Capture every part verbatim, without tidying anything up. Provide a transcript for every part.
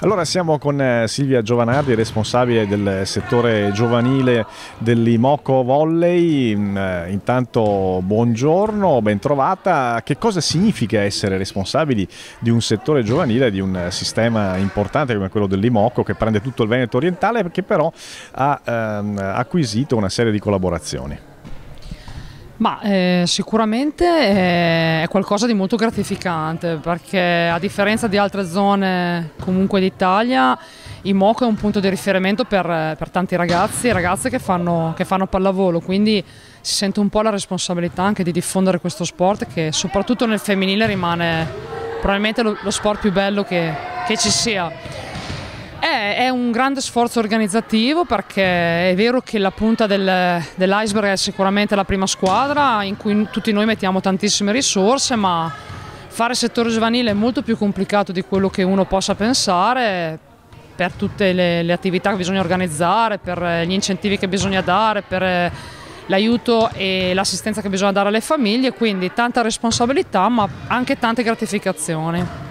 Allora siamo con Silvia Giovanardi, responsabile del settore giovanile dell'Imoco Volley. Intanto buongiorno, ben trovata. Che cosa significa essere responsabili di un settore giovanile, di un sistema importante come quello dell'Imoco, che prende tutto il Veneto orientale e che però ha ehm, acquisito una serie di collaborazioni? Ma eh, sicuramente è qualcosa di molto gratificante, perché a differenza di altre zone comunque d'Italia, Imoco è un punto di riferimento per, per tanti ragazzi e ragazze che fanno, che fanno pallavolo, quindi si sente un po' la responsabilità anche di diffondere questo sport, che soprattutto nel femminile rimane probabilmente lo, lo sport più bello che, che ci sia. È un grande sforzo organizzativo, perché è vero che la punta del, dell'iceberg è sicuramente la prima squadra in cui tutti noi mettiamo tantissime risorse, ma fare settore giovanile è molto più complicato di quello che uno possa pensare, per tutte le, le attività che bisogna organizzare, per gli incentivi che bisogna dare, per l'aiuto e l'assistenza che bisogna dare alle famiglie, quindi tanta responsabilità ma anche tante gratificazioni.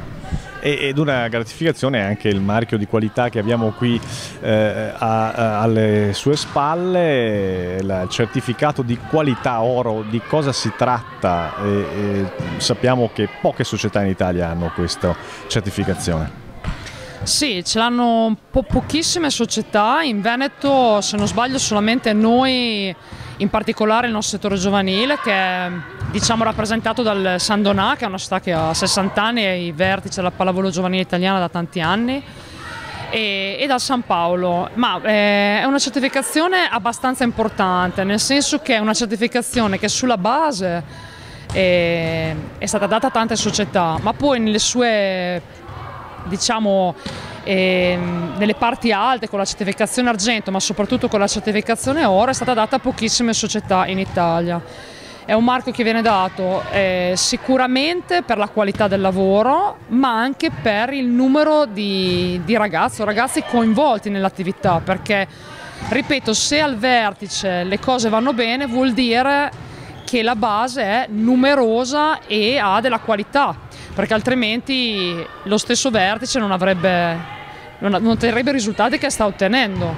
Ed una gratificazione è anche il marchio di qualità che abbiamo qui eh, a, a, alle sue spalle, il certificato di qualità oro. Di cosa si tratta? E, e sappiamo che poche società in Italia hanno questa certificazione. Sì, ce l'hanno po pochissime società, in Veneto se non sbaglio solamente noi, in particolare il nostro settore giovanile, che è diciamo rappresentato dal San Donà, che è una città che ha sessanta anni e è ai vertici della pallavolo giovanile italiana da tanti anni, e, e dal San Paolo. Ma eh, è una certificazione abbastanza importante, nel senso che è una certificazione che sulla base eh, è stata data a tante società, ma poi nelle sue diciamo eh, nelle parti alte, con la certificazione argento ma soprattutto con la certificazione oro, è stata data a pochissime società in Italia. È un marchio che viene dato eh, sicuramente per la qualità del lavoro, ma anche per il numero di, di ragazzi o ragazzi coinvolti nell'attività, perché ripeto, se al vertice le cose vanno bene vuol dire che la base è numerosa e ha della qualità, perché altrimenti lo stesso vertice non avrebbe, non otterrebbe i risultati che sta ottenendo.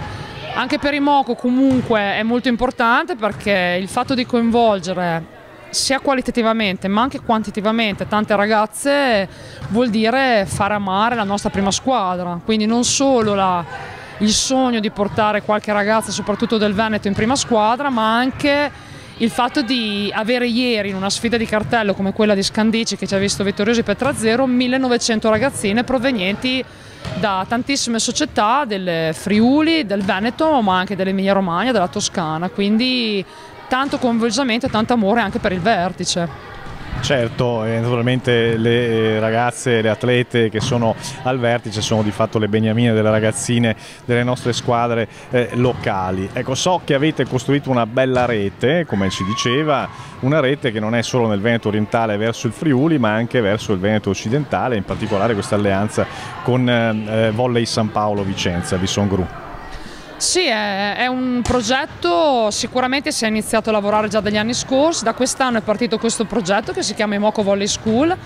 Anche per Imoco comunque è molto importante, perché il fatto di coinvolgere sia qualitativamente ma anche quantitativamente tante ragazze vuol dire far amare la nostra prima squadra, quindi non solo la, il sogno di portare qualche ragazza soprattutto del Veneto in prima squadra, ma anche il fatto di avere ieri in una sfida di cartello come quella di Scandicci, che ci ha visto vittoriosi per tre a zero, millenovecento ragazzine provenienti da tantissime società del Friuli, del Veneto, ma anche dell'Emilia Romagna, della Toscana, quindi tanto coinvolgimento e tanto amore anche per il vertice. Certo, e naturalmente le ragazze, le atlete che sono al vertice sono di fatto le beniamine delle ragazzine delle nostre squadre eh, locali. Ecco, so che avete costruito una bella rete, come ci diceva, una rete che non è solo nel Veneto orientale verso il Friuli, ma anche verso il Veneto occidentale, in particolare questa alleanza con eh, Volley San Paolo Vicenza Bisson Gru. Sì, è, è un progetto, sicuramente si è iniziato a lavorare già dagli anni scorsi, da quest'anno è partito questo progetto che si chiama Imoco Volley School,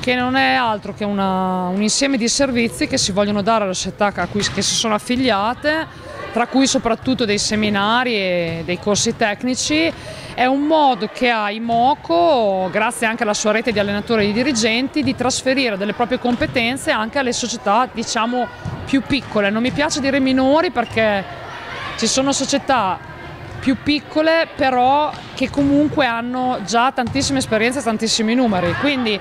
che non è altro che una, un insieme di servizi che si vogliono dare alle società a cui che si sono affiliate, tra cui soprattutto dei seminari e dei corsi tecnici. È un modo che ha Imoco, grazie anche alla sua rete di allenatori e di dirigenti, di trasferire delle proprie competenze anche alle società diciamo più piccole. Non mi piace dire minori, perché ci sono società più piccole però che comunque hanno già tantissime esperienze e tantissimi numeri, quindi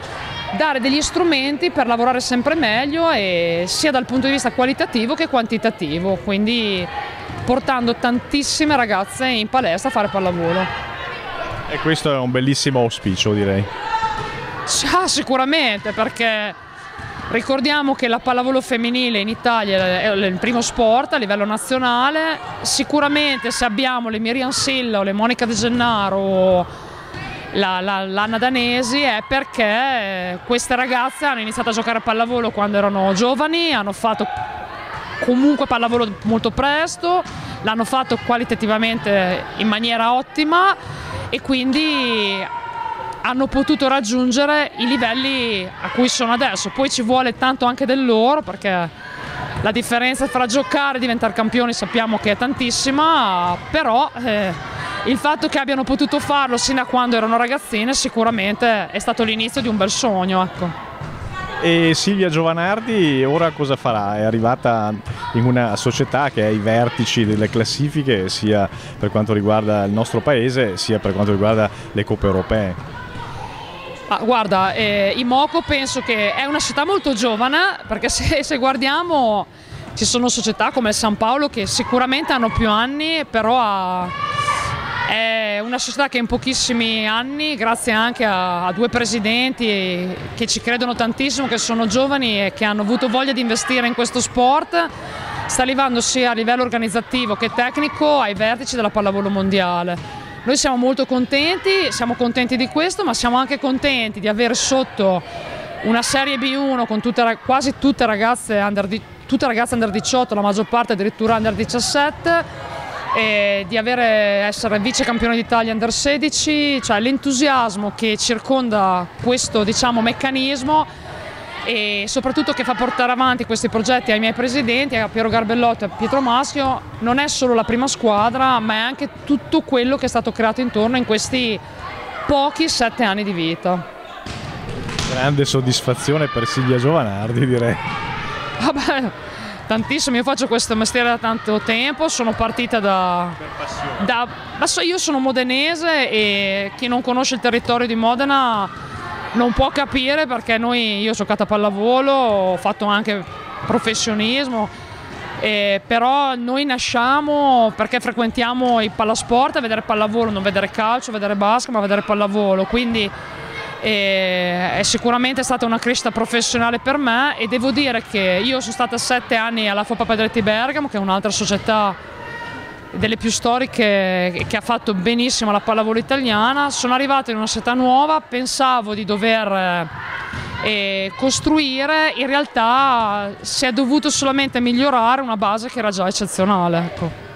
dare degli strumenti per lavorare sempre meglio, e sia dal punto di vista qualitativo che quantitativo, quindi portando tantissime ragazze in palestra a fare pallavolo. E questo è un bellissimo auspicio, direi. Ah, sicuramente, perché ricordiamo che la pallavolo femminile in Italia è il primo sport a livello nazionale. Sicuramente se abbiamo le Miriam Silla o le Monica De Gennaro o la, la, l'Anna Danesi, è perché queste ragazze hanno iniziato a giocare a pallavolo quando erano giovani, hanno fatto comunque pallavolo molto presto, l'hanno fatto qualitativamente in maniera ottima e quindi hanno potuto raggiungere i livelli a cui sono adesso. Poi ci vuole tanto anche del loro, perché La differenza fra giocare e diventare campioni sappiamo che è tantissima, però eh, il fatto che abbiano potuto farlo sin da quando erano ragazzine sicuramente è stato l'inizio di un bel sogno, ecco. E Silvia Giovanardi ora cosa farà? È arrivata in una società che è ai vertici delle classifiche sia per quanto riguarda il nostro paese sia per quanto riguarda le coppe europee. Ah, guarda, eh, Imoco penso che è una città molto giovane, perché se, se guardiamo ci sono società come il San Paolo che sicuramente hanno più anni, però ha, è una società che in pochissimi anni, grazie anche a, a due presidenti che ci credono tantissimo, che sono giovani e che hanno avuto voglia di investire in questo sport, sta arrivando sia a livello organizzativo che tecnico ai vertici della pallavolo mondiale. Noi siamo molto contenti, siamo contenti di questo, ma siamo anche contenti di avere sotto una serie B uno con tutte, quasi tutte ragazze under, tutte ragazze under diciotto, la maggior parte addirittura under diciassette, e di avere, essere vice campione d'Italia under sedici, cioè l'entusiasmo che circonda questo, diciamo, meccanismo, e soprattutto che fa portare avanti questi progetti ai miei presidenti, a Piero Garbellotti e a Pietro Maschio. Non è solo la prima squadra, ma è anche tutto quello che è stato creato intorno in questi pochi sette anni di vita. Grande soddisfazione per Silvia Giovanardi, direi. Vabbè, tantissimo, io faccio questo mestiere da tanto tempo, sono partita da... Per passione. Da, adesso io sono modenese e chi non conosce il territorio di Modena non può capire, perché noi, io ho giocato a pallavolo, ho fatto anche professionismo, eh, però noi nasciamo perché frequentiamo i pallasport a vedere pallavolo, non vedere calcio, vedere basket, ma vedere pallavolo, quindi eh, è sicuramente stata una crescita professionale per me. E devo dire che io sono stata sette anni alla Foppa Pedretti Bergamo, che è un'altra società delle più storiche che ha fatto benissimo la pallavolo italiana. Sono arrivato in una società nuova, pensavo di dover eh, costruire, in realtà si è dovuto solamente migliorare una base che era già eccezionale, ecco.